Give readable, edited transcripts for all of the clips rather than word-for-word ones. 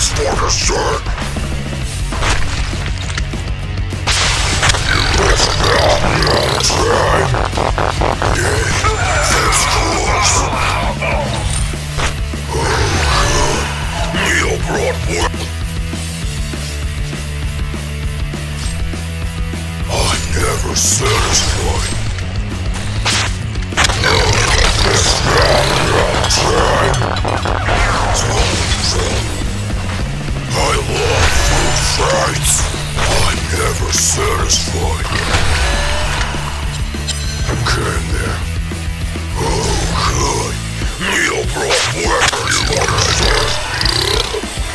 That's for the shark. You must not be outside. This course. Leo brought one. I'm never satisfied. No, this not be outside. Something. I love food fights. I'm never satisfied. I'm getting there. Oh, good. Neil brought weapons on us.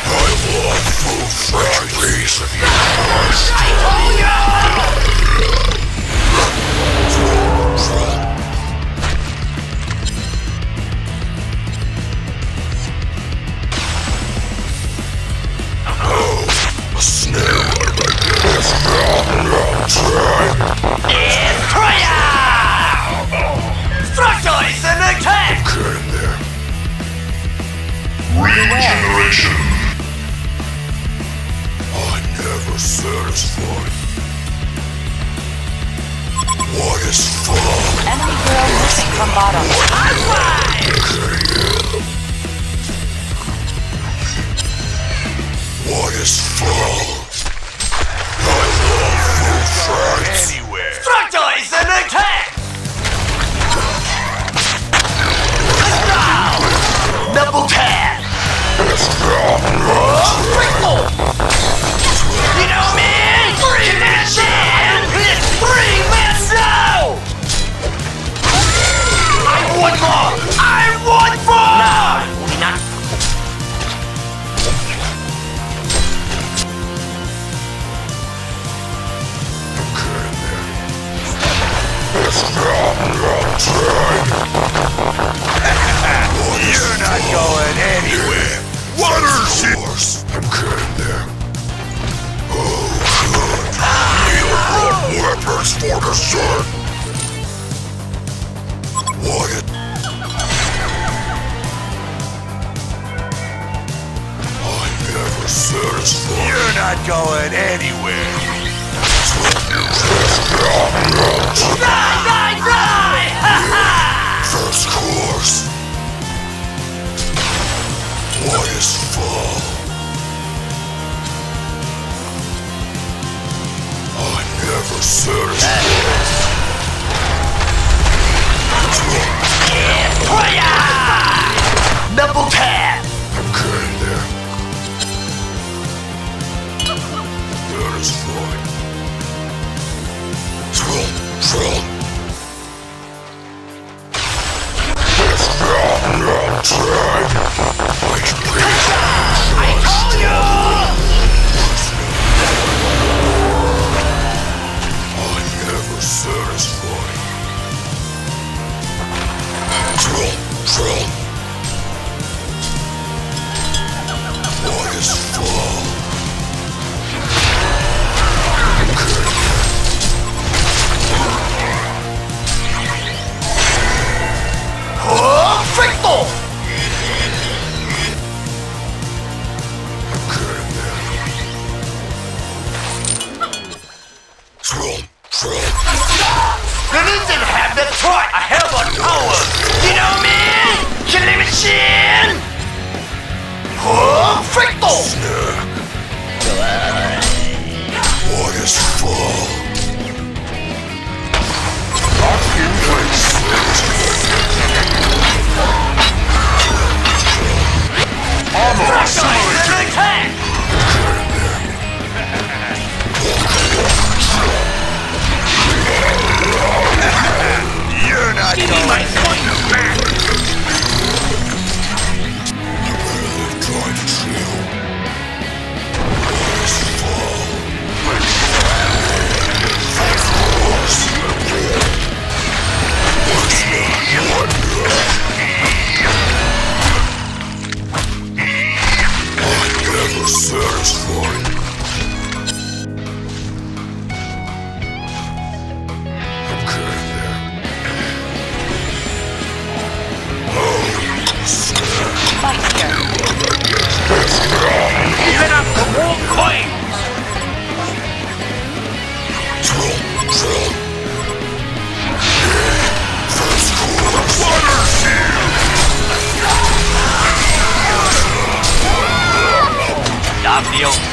I love food fights. Piece of your heart. I told you!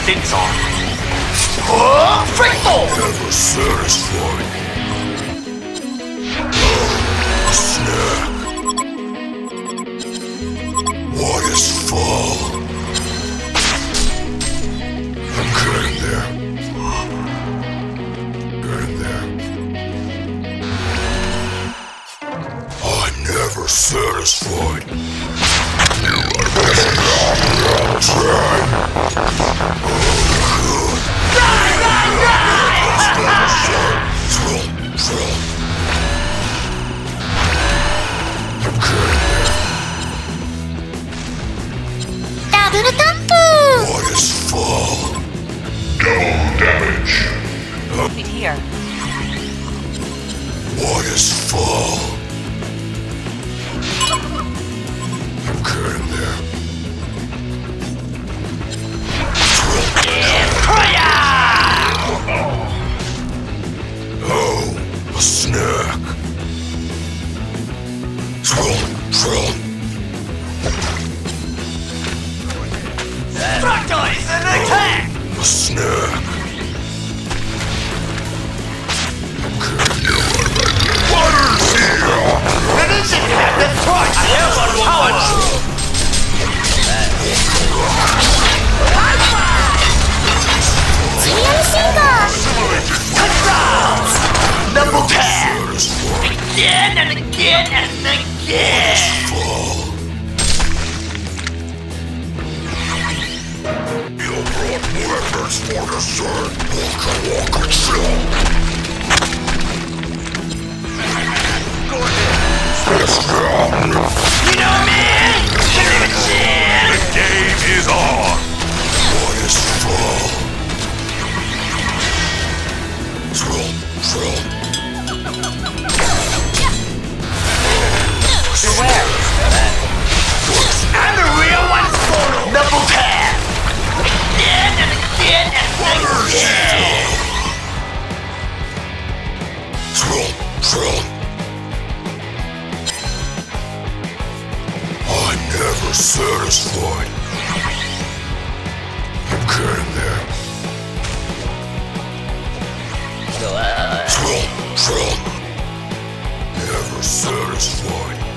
sits on. Perfecto! Never satisfied. Snap. What is fall? I'm getting there. Getting there. I'm never satisfied. You are better off outside. Oh, die! I'm getting there. Double thumpoo! What is fall? Double damage. Leave it here. What is fall?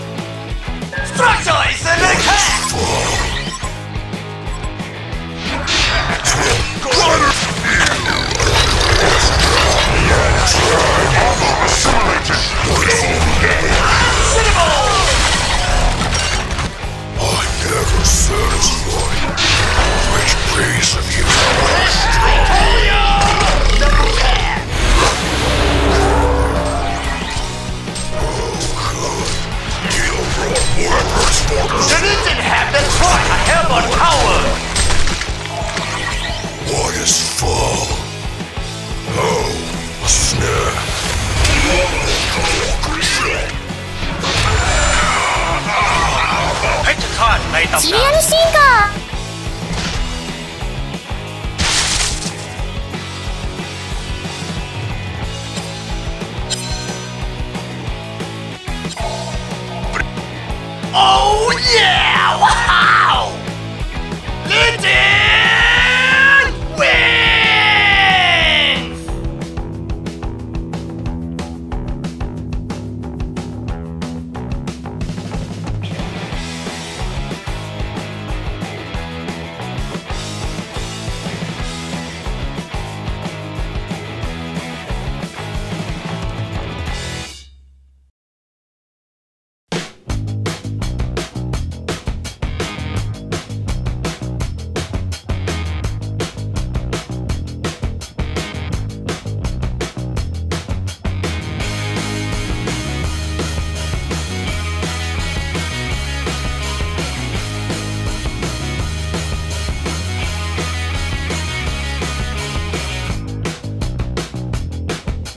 Structure is